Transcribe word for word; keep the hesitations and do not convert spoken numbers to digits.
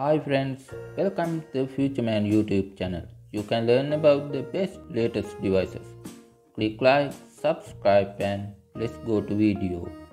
Hi friends, welcome to the Futureman YouTube channel. You can learn about the best latest devices. Click like, subscribe and let's go to video.